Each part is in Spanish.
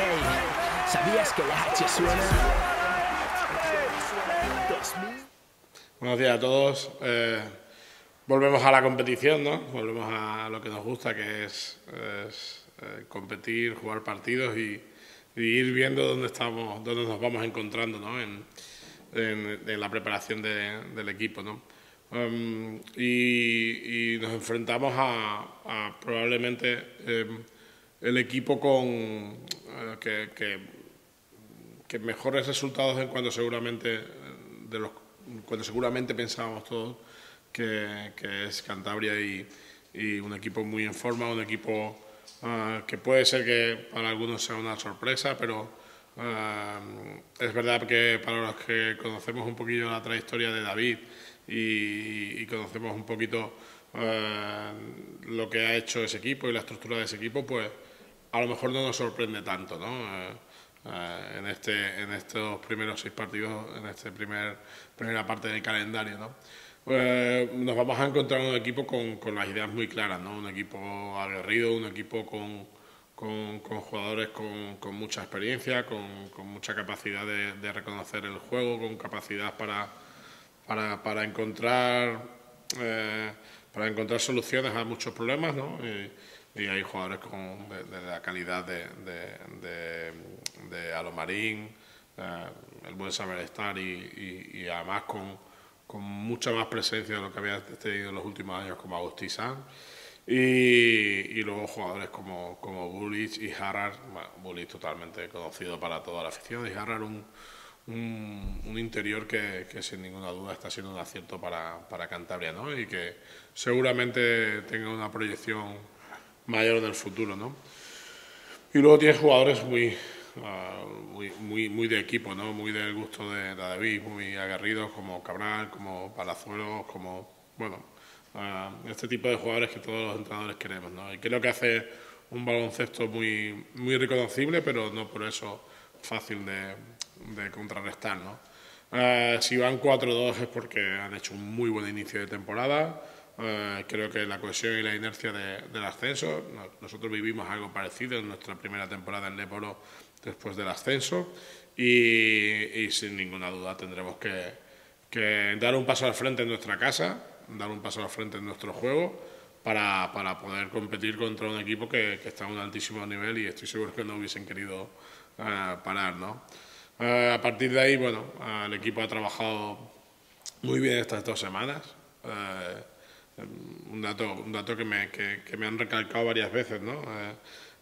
Hey, ¿sabías que la H suena? Buenos días a todos. Volvemos a la competición, ¿no? Volvemos a lo que nos gusta, que es competir, jugar partidos y ir viendo dónde nos vamos encontrando, ¿no? En la preparación del equipo, ¿no? Y nos enfrentamos a probablemente el equipo que mejores resultados en cuanto seguramente pensábamos todos que es Cantabria y un equipo muy en forma, un equipo que puede ser que para algunos sea una sorpresa, pero es verdad que para los que conocemos un poquillo la trayectoria de David y conocemos un poquito lo que ha hecho ese equipo y la estructura de ese equipo, pues a lo mejor no nos sorprende tanto, ¿no? En estos primeros 6 partidos, en esta primera parte del calendario, ¿no? Nos vamos a encontrar un equipo con las ideas muy claras, ¿no? Un equipo aguerrido, un equipo con jugadores con mucha experiencia, con mucha capacidad de reconocer el juego, con capacidad para encontrar soluciones a muchos problemas, ¿no? Y hay jugadores de la calidad de Alomarín, el buen saber estar y además con mucha más presencia de lo que había tenido en los últimos años, como Agustín San, y luego jugadores como Bulić y Harar. Bueno, Bulić totalmente conocido para toda la afición, y Harar un interior que sin ninguna duda está siendo un acierto para Cantabria, ¿no? Y que seguramente tenga una proyección mayor en el futuro, ¿no? Y luego tiene jugadores muy de equipo, ¿no? Muy del gusto de David, muy aguerridos, como Cabral, como Palazuelos, como, bueno, este tipo de jugadores que todos los entrenadores queremos, ¿no? Y creo que hace un baloncesto muy reconocible, pero no por eso fácil de contrarrestar, ¿no? Si van 4-2 es porque han hecho un muy buen inicio de temporada. Creo que la cohesión y la inercia del ascenso, nosotros vivimos algo parecido en nuestra primera temporada en Leporo después del ascenso, y sin ninguna duda tendremos que dar un paso al frente en nuestra casa, dar un paso al frente en nuestro juego para poder competir contra un equipo que está a un altísimo nivel, y estoy seguro que no hubiesen querido parar, ¿no? A partir de ahí, bueno, el equipo ha trabajado muy bien estas 2 semanas. Un dato que me han recalcado varias veces, ¿no?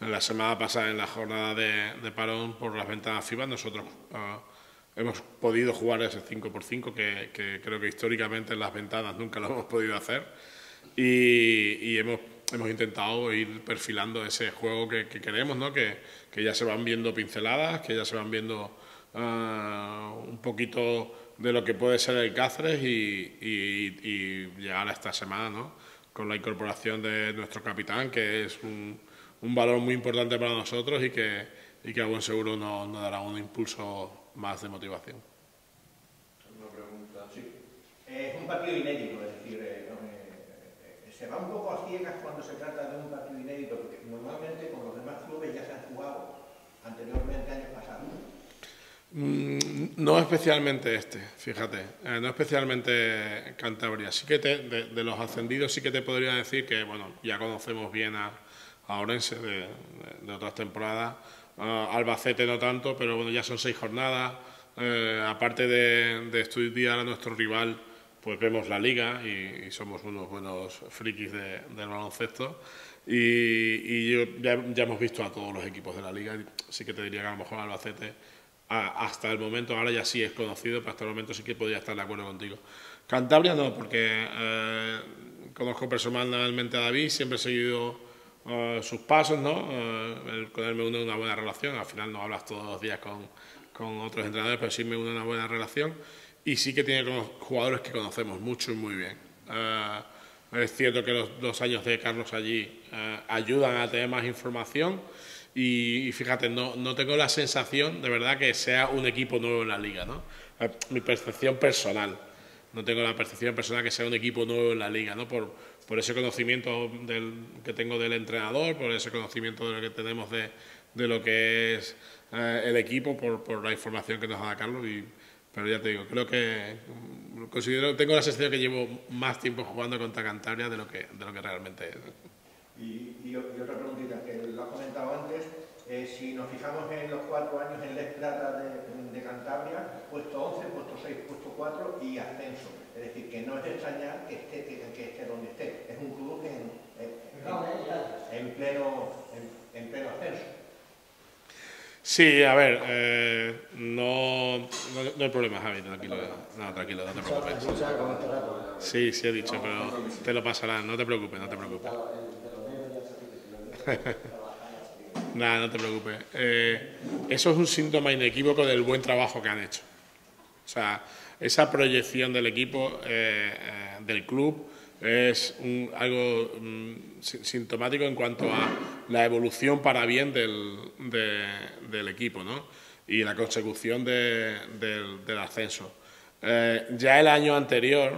La semana pasada, en la jornada de parón por las ventanas FIBA, nosotros hemos podido jugar ese 5x5 que creo que históricamente en las ventanas nunca lo hemos podido hacer, y hemos intentado ir perfilando ese juego que queremos, ¿no? Que ya se van viendo pinceladas, que ya se van viendo un poquito de lo que puede ser el Cáceres, y llegar a esta semana, ¿no? Con la incorporación de nuestro capitán, que es un valor muy importante para nosotros y que a buen seguro nos dará un impulso más de motivación. Una pregunta. Sí. Es un partido inédito, es decir, se va un poco a ciegas cuando se trata de un partido inédito, porque normalmente con los demás clubes ya se han jugado anteriormente años pasados. No especialmente este, fíjate, no especialmente Cantabria. Sí que de los ascendidos sí que te podría decir que, bueno, ya conocemos bien a Orense de otras temporadas, Albacete no tanto, pero bueno, ya son 6 jornadas, aparte de estudiar a nuestro rival, pues vemos la liga y somos unos buenos frikis del baloncesto. Ya hemos visto a todos los equipos de la liga, sí que te diría que a lo mejor Albacete hasta el momento, ahora ya sí es conocido, pero hasta el momento sí que podría estar de acuerdo contigo. Cantabria no, porque conozco personalmente a David, siempre he seguido sus pasos, ¿no? Con él me une una buena relación, al final no hablas todos los días con otros entrenadores, pero sí me une una buena relación, y sí que tiene jugadores que conocemos mucho y muy bien. Es cierto que los 2 años de Carlos allí ayudan a tener más información, y fíjate, no tengo la sensación de verdad que sea un equipo nuevo en la liga, ¿no? Mi percepción personal, no tengo la percepción personal que sea un equipo nuevo en la liga, ¿no? Por ese conocimiento que tengo del entrenador, por ese conocimiento de lo que tenemos de lo que es el equipo por la información que nos da Carlos. Pero ya te digo, creo que considero, tengo la sensación que llevo más tiempo jugando contra Cantabria de lo que realmente es. Y otra preguntita, que lo has comentado antes, si nos fijamos en los 4 años en Les Plata de Cantabria, puesto 11, puesto 6, puesto 4 y ascenso. Es decir, que no es extrañar que esté donde esté. Es un club que en pleno ascenso. Sí, a ver, no hay problema, Javi, tranquilo, tranquilo, no te preocupes. Sí, sí he dicho, pero te lo pasarán, no te preocupes, no te preocupes. Nada, no te preocupes. Eso es un síntoma inequívoco del buen trabajo que han hecho. O sea, esa proyección del equipo, del club, es algo sintomático en cuanto a la evolución para bien del equipo, ¿no? Y la consecución del ascenso. Ya el año anterior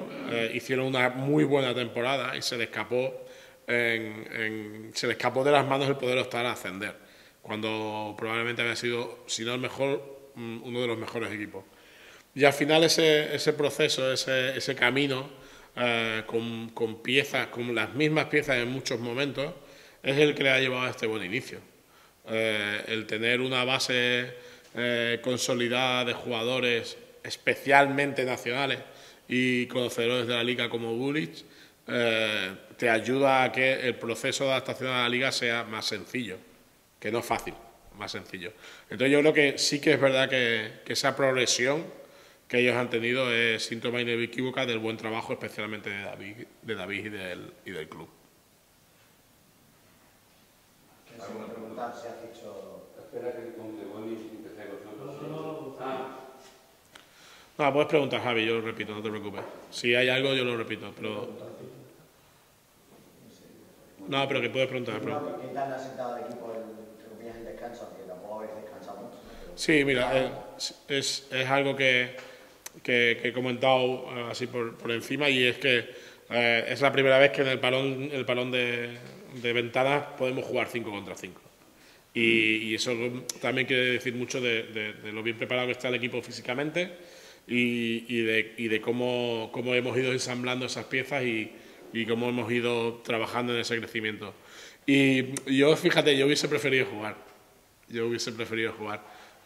hicieron una muy buena temporada y se le escapó de las manos el poder optar a ascender, cuando probablemente había sido, si no el mejor, uno de los mejores equipos. Y al final ese proceso, ese camino, con piezas, con las mismas piezas en muchos momentos, es el que le ha llevado a este buen inicio. El tener una base consolidada de jugadores especialmente nacionales y conocedores de la liga como Bulić, te ayuda a que el proceso de adaptación a la liga sea más sencillo, que no fácil, más sencillo. Entonces yo creo que sí que es verdad que esa progresión que ellos han tenido es síntoma inequívoca del buen trabajo, especialmente de David y del club. ¿Alguna pregunta? ¿Se ha dicho? Espera que te vuelvas y te traigo nosotros. No, puedes preguntar, Javi, yo lo repito, no te preocupes. Si hay algo, yo lo repito, pero... No, pero que puedes preguntar. ¿Qué tal has sentado el equipo en el descanso? Que tampoco habéis descansado mucho. Sí, mira, es algo que he comentado así por encima, y es que es la primera vez que en el palón de ventanas podemos jugar 5 contra 5, y eso también quiere decir mucho de lo bien preparado que está el equipo físicamente y de cómo hemos ido ensamblando esas piezas y cómo hemos ido trabajando en ese crecimiento. Y yo, fíjate, yo hubiese preferido jugar.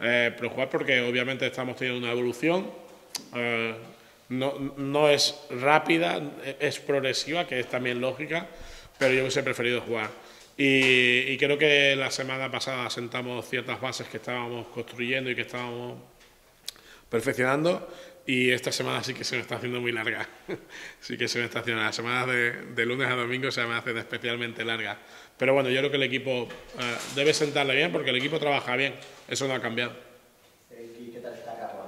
Pero jugar porque obviamente estamos teniendo una evolución, no es rápida, es progresiva, que es también lógica, pero yo hubiese preferido jugar. Y creo que la semana pasada sentamos ciertas bases que estábamos construyendo y que estábamos perfeccionando, y esta semana sí que se me está haciendo muy larga. Sí que se me está haciendo, las semanas de lunes a domingo se me hacen especialmente largas. Pero bueno, yo creo que el equipo debe sentarle bien, porque el equipo trabaja bien, eso no ha cambiado. ¿Y qué tal está Carlos?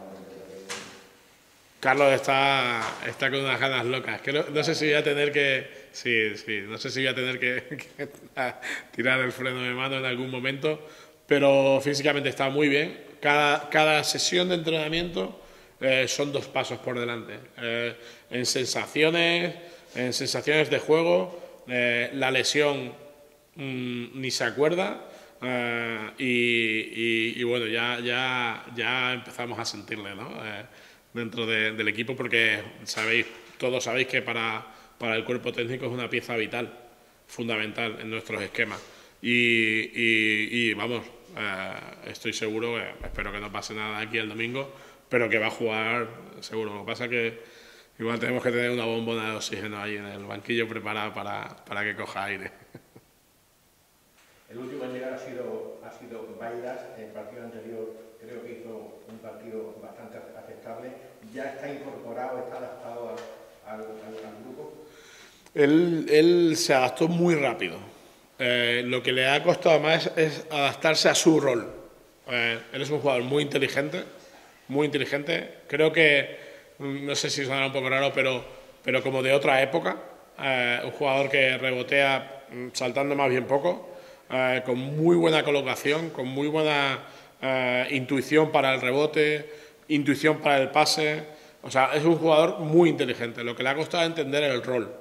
Carlos está con unas ganas locas. Que no sé si voy a tener que... Sí, no sé si voy a tener que tirar el freno de mano en algún momento, pero físicamente está muy bien. Cada sesión de entrenamiento... son 2 pasos por delante, en sensaciones de juego, la lesión ni se acuerda, y bueno, ya empezamos a sentirle, ¿no? Dentro del equipo, porque todos sabéis que para el cuerpo técnico es una pieza vital, fundamental en nuestros esquemas, y vamos, estoy seguro, espero que no pase nada aquí el domingo, pero que va a jugar seguro. Lo que pasa es que igual tenemos que tener una bombona de oxígeno ahí en el banquillo preparada para que coja aire. El último en llegar ha sido Bailas. El partido anterior creo que hizo un partido bastante aceptable. ¿Ya está incorporado, está adaptado al grupo? Él se adaptó muy rápido. Lo que le ha costado más es adaptarse a su rol. Él es un jugador muy inteligente. Muy inteligente, creo que, no sé si sonará un poco raro, pero como de otra época, un jugador que rebotea saltando más bien poco, con muy buena colocación, con muy buena intuición para el rebote, intuición para el pase. O sea, es un jugador muy inteligente, lo que le ha costado entender el rol,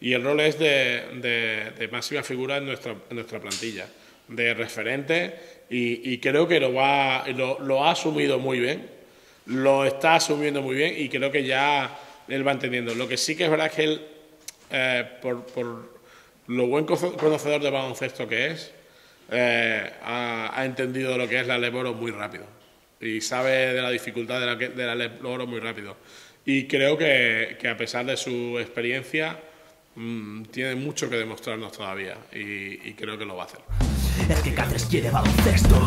y el rol es de máxima figura en nuestra plantilla, de referente y creo que lo ha asumido muy bien, lo está asumiendo muy bien y creo que ya él va entendiendo. Lo que sí que es verdad es que él, por lo buen conocedor de baloncesto que es, ha entendido lo que es la LEB Oro muy rápido y sabe de la dificultad de la LEB Oro muy rápido. Y creo que a pesar de su experiencia, tiene mucho que demostrarnos todavía y creo que lo va a hacer. Es que Cáceres quiere baloncesto.